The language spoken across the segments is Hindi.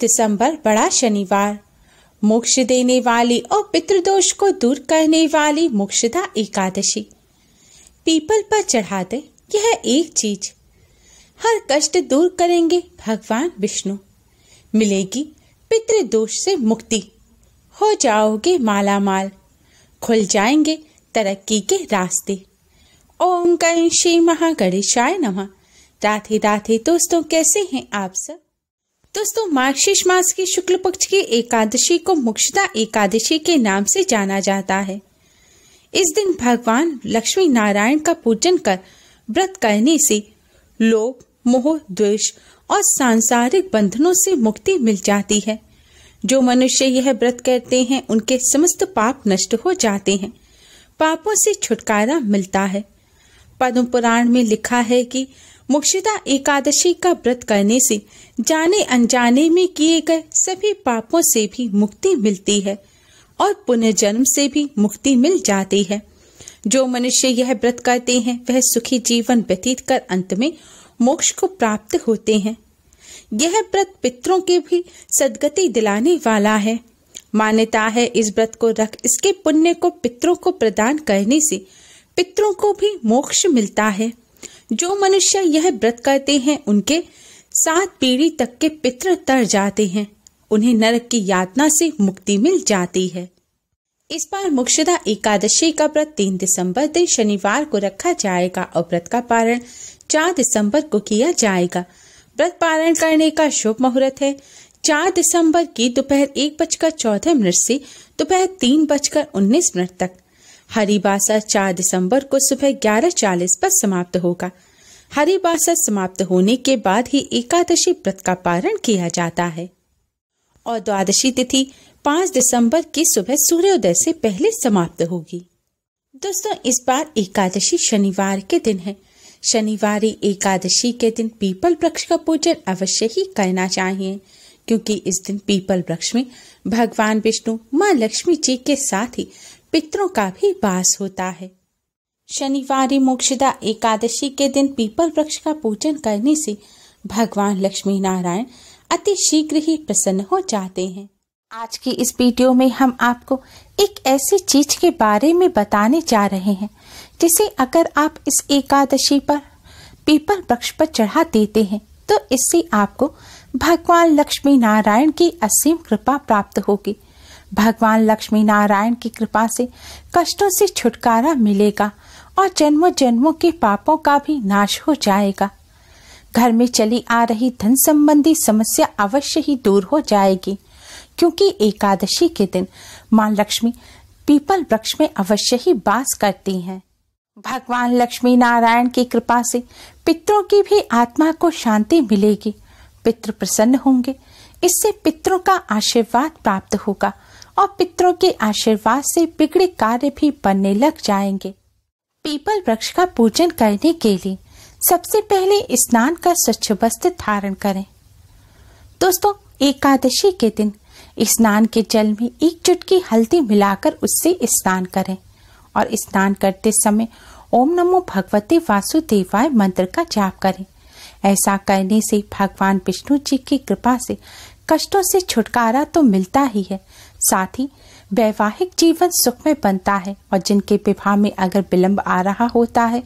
3 दिसंबर बड़ा शनिवार। मोक्ष देने वाली और पितृदोष को दूर करने वाली मोक्षदा एकादशी। पीपल पर चढ़ा दे यह एक चीज, हर कष्ट दूर करेंगे भगवान विष्णु। मिलेगी पितृदोष से मुक्ति, हो जाओगे मालामाल, खुल जाएंगे तरक्की के रास्ते। ओम गण श्री महागणेशाय नमः। राधे राधे दोस्तों, कैसे हैं आप सब। दोस्तों, मार्गशीर्ष मास की शुक्ल पक्ष की एकादशी को मोक्षदा एकादशी के नाम से जाना जाता है। इस दिन भगवान लक्ष्मी नारायण का पूजन कर व्रत करने से लोभ, मोह, द्वेष और सांसारिक बंधनों से मुक्ति मिल जाती है। जो मनुष्य यह व्रत करते हैं उनके समस्त पाप नष्ट हो जाते हैं, पापों से छुटकारा मिलता है। पद्म पुराण में लिखा है कि मोक्षदा एकादशी का व्रत करने से जाने अनजाने में किए गए सभी पापों से भी मुक्ति मिलती है और पुनर्जन्म से भी मुक्ति मिल जाती है। जो मनुष्य यह व्रत करते हैं वह सुखी जीवन व्यतीत कर अंत में मोक्ष को प्राप्त होते हैं। यह व्रत पितरों के भी सद्गति दिलाने वाला है। मान्यता है इस व्रत को रख इसके पुण्य को पितरों को प्रदान करने से पितरों को भी मोक्ष मिलता है। जो मनुष्य यह व्रत करते हैं उनके 7 पीढ़ी तक के पितर तर जाते हैं, उन्हें नरक की यातना से मुक्ति मिल जाती है। इस बार मोक्षदा एकादशी का व्रत 3 दिसंबर दिन शनिवार को रखा जाएगा और व्रत का पारण 4 दिसंबर को किया जाएगा। व्रत पारण करने का शुभ मुहूर्त है 4 दिसंबर की दोपहर 1:14 से दोपहर 3:19 तक। हरिबासा 4 दिसंबर को सुबह 11:40 पर समाप्त होगा। हरिबासा समाप्त होने के बाद ही एकादशी व्रत का पारण किया जाता है। और द्वादशी तिथि 5 दिसंबर की सुबह सूर्योदय से पहले समाप्त होगी। दोस्तों, इस बार एकादशी शनिवार के दिन है। शनिवारी एकादशी के दिन पीपल वृक्ष का पूजन अवश्य ही करना चाहिए, क्योंकि इस दिन पीपल वृक्ष में भगवान विष्णु, माँ लक्ष्मी जी के साथ ही पितरों का भी वास होता है। शनिवारी मोक्षदा एकादशी के दिन पीपल वृक्ष का पूजन करने से भगवान लक्ष्मी नारायण अति शीघ्र ही प्रसन्न हो जाते हैं। आज की इस वीडियो में हम आपको एक ऐसी चीज के बारे में बताने जा रहे हैं जिसे अगर आप इस एकादशी पर पीपल वृक्ष पर चढ़ा देते हैं तो इससे आपको भगवान लक्ष्मी नारायण की असीम कृपा प्राप्त होगी। भगवान लक्ष्मी नारायण की कृपा से कष्टों से छुटकारा मिलेगा और जन्मों जन्मों के पापों का भी नाश हो जाएगा। घर में चली आ रही धन संबंधी समस्या अवश्य ही दूर हो जाएगी, क्योंकि एकादशी के दिन मां लक्ष्मी पीपल वृक्ष में अवश्य ही वास करती हैं। भगवान लक्ष्मी नारायण की कृपा से पितरों की भी आत्मा को शांति मिलेगी, पितृ प्रसन्न होंगे। इससे पितरों का आशीर्वाद प्राप्त होगा और पितरों के आशीर्वाद से बिगड़े कार्य भी बनने लग जाएंगे। पीपल वृक्ष का पूजन करने के लिए सबसे पहले स्नान का स्वच्छ वस्त्र धारण करें। दोस्तों, एकादशी के दिन स्नान के जल में 1 चुटकी हल्दी मिलाकर उससे स्नान करें और स्नान करते समय ओम नमो भगवते वासुदेवाय मंत्र का जाप करें। ऐसा करने से भगवान विष्णु जी की कृपा से कष्टों से छुटकारा तो मिलता ही है, साथ ही वैवाहिक जीवन सुख में बनता है और जिनके विवाह में अगर विलंब आ रहा होता है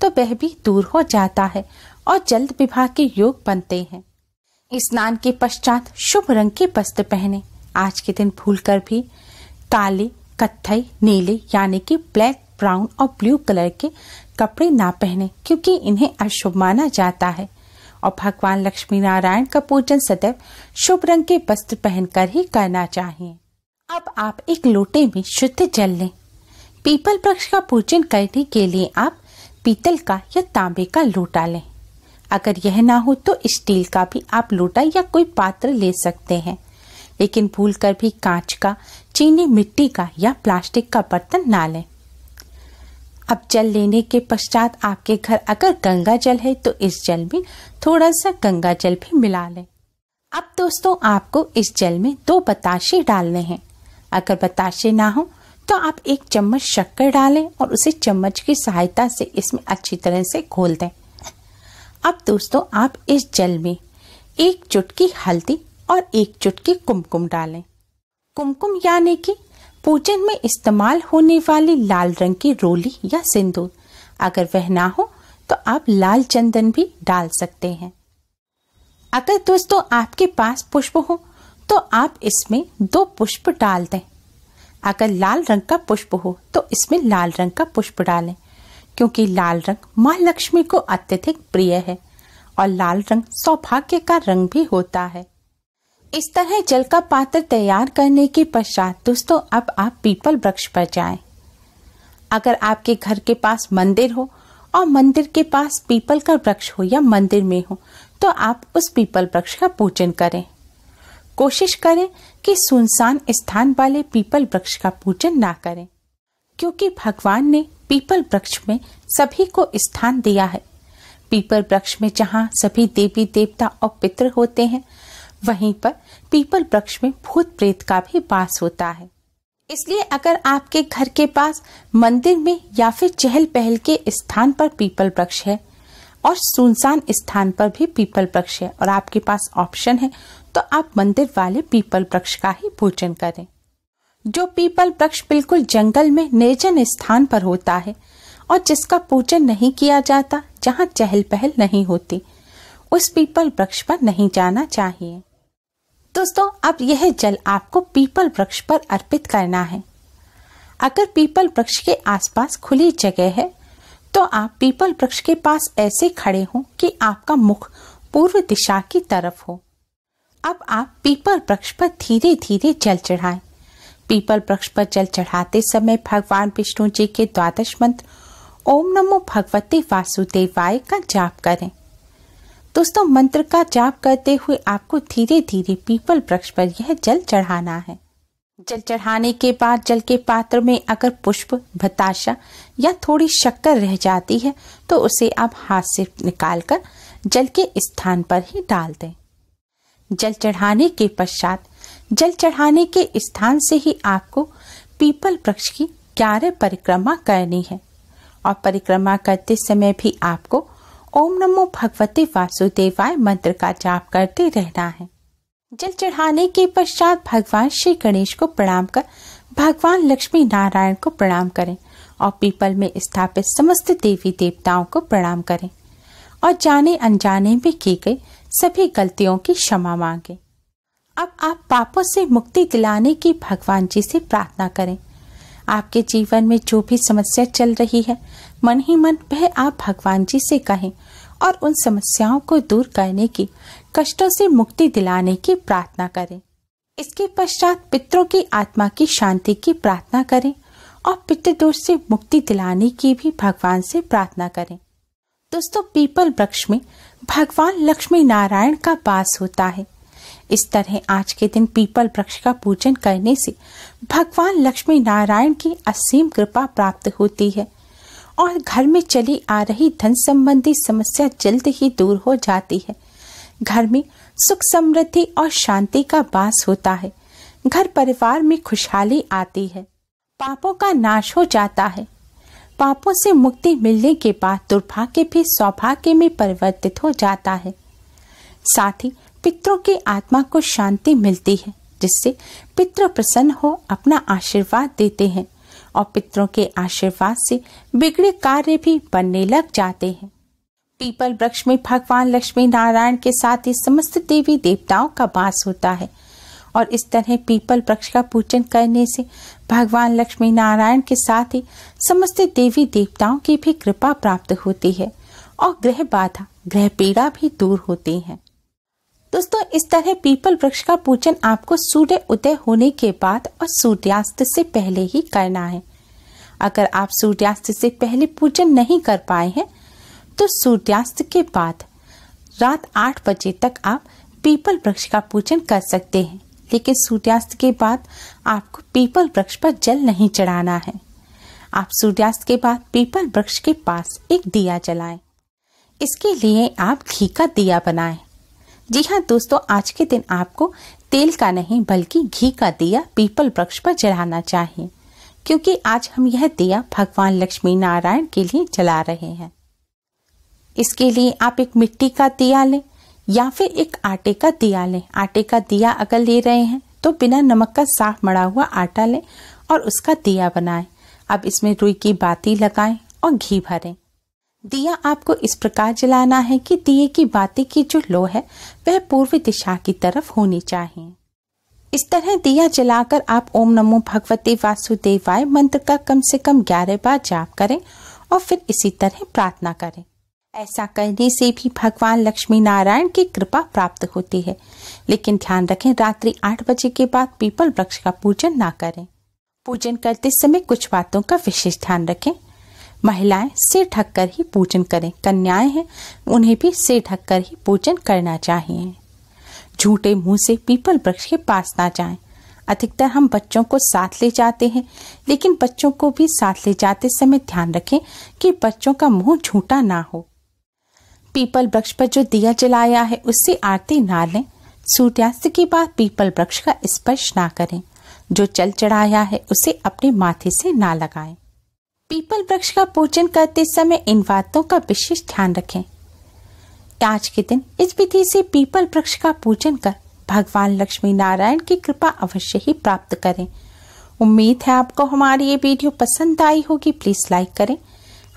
तो वह भी दूर हो जाता है और जल्द विवाह के योग बनते हैं। स्नान के पश्चात शुभ रंग के वस्त्र पहने। आज के दिन भूलकर भी काले, कत्थई, नीले यानी कि ब्लैक, ब्राउन और ब्लू कलर के कपड़े ना पहने, क्योंकि इन्हें अशुभ माना जाता है। और भगवान लक्ष्मी नारायण का पूजन सदैव शुभ रंग के वस्त्र पहनकर ही करना चाहिए। अब आप एक लोटे में शुद्ध जल लें। पीपल वृक्ष का पूजन करने के लिए आप पीतल का या तांबे का लोटा लें। अगर यह ना हो तो स्टील का भी आप लोटा या कोई पात्र ले सकते हैं, लेकिन भूलकर भी कांच का, चीनी, मिट्टी का या प्लास्टिक का बर्तन ना लें। अब जल लेने के पश्चात आपके घर अगर गंगा जल है तो इस जल में थोड़ा सा गंगा जल भी मिला लें। अब दोस्तों, आपको इस जल में 2 बताशे डालने हैं। अगर बताशे ना हो तो आप 1 चम्मच शक्कर डालें और उसे चम्मच की सहायता से इसमें अच्छी तरह से घोल दें। अब दोस्तों, आप इस जल में 1 चुटकी हल्दी और एक चुटकी कुमकुम डालें। कुमकुम यानी कि पूजन में इस्तेमाल होने वाली लाल रंग की रोली या सिंदूर, अगर वह ना हो तो आप लाल चंदन भी डाल सकते हैं। अगर दोस्तों आपके पास पुष्प हो तो आप इसमें 2 पुष्प डाल दें। अगर लाल रंग का पुष्प हो तो इसमें लाल रंग का पुष्प डालें, क्योंकि लाल रंग माँ लक्ष्मी को अत्यधिक प्रिय है और लाल रंग सौभाग्य का रंग भी होता है। इस तरह जल का पात्र तैयार करने के पश्चात दोस्तों अब आप पीपल वृक्ष पर जाएं। अगर आपके घर के पास मंदिर हो और मंदिर के पास पीपल का वृक्ष हो या मंदिर में हो तो आप उस पीपल वृक्ष का पूजन करें। कोशिश करें कि सुनसान स्थान वाले पीपल वृक्ष का पूजन ना करें, क्योंकि भगवान ने पीपल वृक्ष में सभी को स्थान दिया है। पीपल वृक्ष में जहाँ सभी देवी देवता और पितृ होते हैं, वहीं पर पीपल वृक्ष में भूत प्रेत का भी वास होता है। इसलिए अगर आपके घर के पास मंदिर में या फिर चहल पहल के स्थान पर पीपल वृक्ष है और सुनसान स्थान पर भी पीपल वृक्ष है और आपके पास ऑप्शन है, तो आप मंदिर वाले पीपल वृक्ष का ही पूजन करें। जो पीपल वृक्ष बिल्कुल जंगल में निर्जन स्थान पर होता है और जिसका पूजन नहीं किया जाता, जहाँ चहल पहल नहीं होती, उस पीपल वृक्ष पर नहीं जाना चाहिए। दोस्तों अब यह जल आपको पीपल वृक्ष पर अर्पित करना है। अगर पीपल वृक्ष के आसपास खुली जगह है तो आप पीपल वृक्ष के पास ऐसे खड़े हों कि आपका मुख पूर्व दिशा की तरफ हो। अब आप पीपल वृक्ष पर धीरे धीरे जल चढ़ाएं। पीपल वृक्ष पर जल चढ़ाते समय भगवान विष्णु जी के ద్వాదశ मंत्र ओम नमो भगवते वासुदेवाय का जाप करें। दोस्तों मंत्र का जाप करते हुए आपको धीरे धीरे पीपल वृक्ष पर यह जल चढ़ाना है। जल चढ़ाने के बाद जल के पात्र में अगर पुष्प, बताशा या थोड़ी शक्कर रह जाती है तो उसे आप हाथ से निकालकर जल के स्थान पर ही डाल दें। जल चढ़ाने के पश्चात जल चढ़ाने के स्थान से ही आपको पीपल वृक्ष की 11 परिक्रमा करनी है और परिक्रमा करते समय भी आपको ओम नमो भगवते वासुदेवाय मंत्र का जाप करते रहना है। जल चढ़ाने के पश्चात भगवान श्री गणेश को प्रणाम कर भगवान लक्ष्मी नारायण को प्रणाम करें और पीपल में स्थापित समस्त देवी देवताओं को प्रणाम करें और जाने अनजाने में की गई सभी गलतियों की क्षमा मांगे। अब आप पापों से मुक्ति दिलाने की भगवान जी से प्रार्थना करें। आपके जीवन में जो भी समस्या चल रही है, मन ही मन वह आप भगवान जी से कहें और उन समस्याओं को दूर करने की, कष्टों से मुक्ति दिलाने की प्रार्थना करें। इसके पश्चात पितरों की आत्मा की शांति की प्रार्थना करें और पितृदोष से मुक्ति दिलाने की भी भगवान से प्रार्थना करें। दोस्तों पीपल वृक्ष में भगवान लक्ष्मी नारायण का वास होता है। इस तरह आज के दिन पीपल वृक्ष का पूजन करने से भगवान लक्ष्मी नारायण की असीम कृपा प्राप्त होती है और घर में चली आ रही धन संबंधी समस्या जल्द ही दूर हो जाती है। घर में सुख समृद्धि और शांति का वास होता है। घर परिवार में खुशहाली आती है। पापों का नाश हो जाता है। पापों से मुक्ति मिलने के बाद दुर्भाग्य भी सौभाग्य में परिवर्तित हो जाता है। साथ ही पितरों की आत्मा को शांति मिलती है, जिससे पितृ प्रसन्न हो अपना आशीर्वाद देते हैं और पितरों के आशीर्वाद से बिगड़े कार्य भी बनने लग जाते हैं। पीपल वृक्ष में भगवान लक्ष्मी नारायण के साथ ही समस्त देवी देवताओं का वास होता है और इस तरह पीपल वृक्ष का पूजन करने से भगवान लक्ष्मी नारायण के साथ ही समस्त देवी देवताओं की भी कृपा प्राप्त होती है और ग्रह बाधा, ग्रह पीड़ा भी दूर होती है। दोस्तों इस तरह पीपल वृक्ष का पूजन आपको सूर्य उदय होने के बाद और सूर्यास्त से पहले ही करना है। अगर आप सूर्यास्त से पहले पूजन नहीं कर पाए हैं तो सूर्यास्त के बाद रात 8 बजे तक आप पीपल वृक्ष का पूजन कर सकते हैं, लेकिन सूर्यास्त के बाद आपको पीपल वृक्ष पर जल नहीं चढ़ाना है। आप सूर्यास्त के बाद पीपल वृक्ष के पास एक दिया जलाएं। इसके लिए आप घी का दिया बनाएं। जी हाँ दोस्तों, आज के दिन आपको तेल का नहीं बल्कि घी का दिया पीपल वृक्ष पर जलाना चाहिए, क्योंकि आज हम यह दिया भगवान लक्ष्मी नारायण के लिए जला रहे हैं। इसके लिए आप एक मिट्टी का दिया लें। या फिर एक आटे का दिया लें। आटे का दिया अगर ले रहे हैं तो बिना नमक का साफ मड़ा हुआ आटा लें और उसका दिया बनाएं। अब इसमें रुई की बाती लगाएं और घी भरें। दिया आपको इस प्रकार जलाना है कि दिए की बाती की जो लौ है वह पूर्व दिशा की तरफ होनी चाहिए। इस तरह दिया जलाकर आप ओम नमो भगवते वासुदेवाय मंत्र का कम से कम 11 बार जाप करें और फिर इसी तरह प्रार्थना करें। ऐसा करने से भी भगवान लक्ष्मी नारायण की कृपा प्राप्त होती है। लेकिन ध्यान रखें, रात्रि 8 बजे के बाद पीपल वृक्ष का पूजन ना करें। पूजन करते समय कुछ बातों का विशेष ध्यान रखें। महिलाएं सिर ढककर ही पूजन करें, कन्याएं हैं उन्हें भी सिर ढककर ही पूजन करना चाहिए। झूठे मुंह से पीपल वृक्ष के पास ना जाएं। अधिकतर हम बच्चों को साथ ले जाते हैं, लेकिन बच्चों को भी साथ ले जाते समय ध्यान रखें कि बच्चों का मुंह झूठा ना हो। पीपल वृक्ष पर जो दिया जलाया है उससे आरती ना लें। सूर्यास्त के बाद पीपल वृक्ष का स्पर्श ना करें। जो जल चढ़ाया है उसे अपने माथे से ना लगाएं। पीपल वृक्ष का पूजन करते समय इन बातों का विशेष ध्यान रखें। आज के दिन इस विधि से पीपल वृक्ष का पूजन कर भगवान लक्ष्मी नारायण की कृपा अवश्य ही प्राप्त करें। उम्मीद है आपको हमारी ये वीडियो पसंद आई होगी। प्लीज लाइक करें।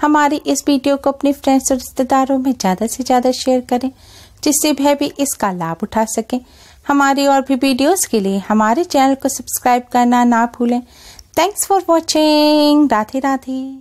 हमारी इस वीडियो को अपने फ्रेंड्स और रिश्तेदारों में ज़्यादा से ज़्यादा शेयर करें जिससे वह भी इसका लाभ उठा सकें। हमारी और भी वीडियोस के लिए हमारे चैनल को सब्सक्राइब करना ना भूलें। Thanks for watching. Radhe Radhe.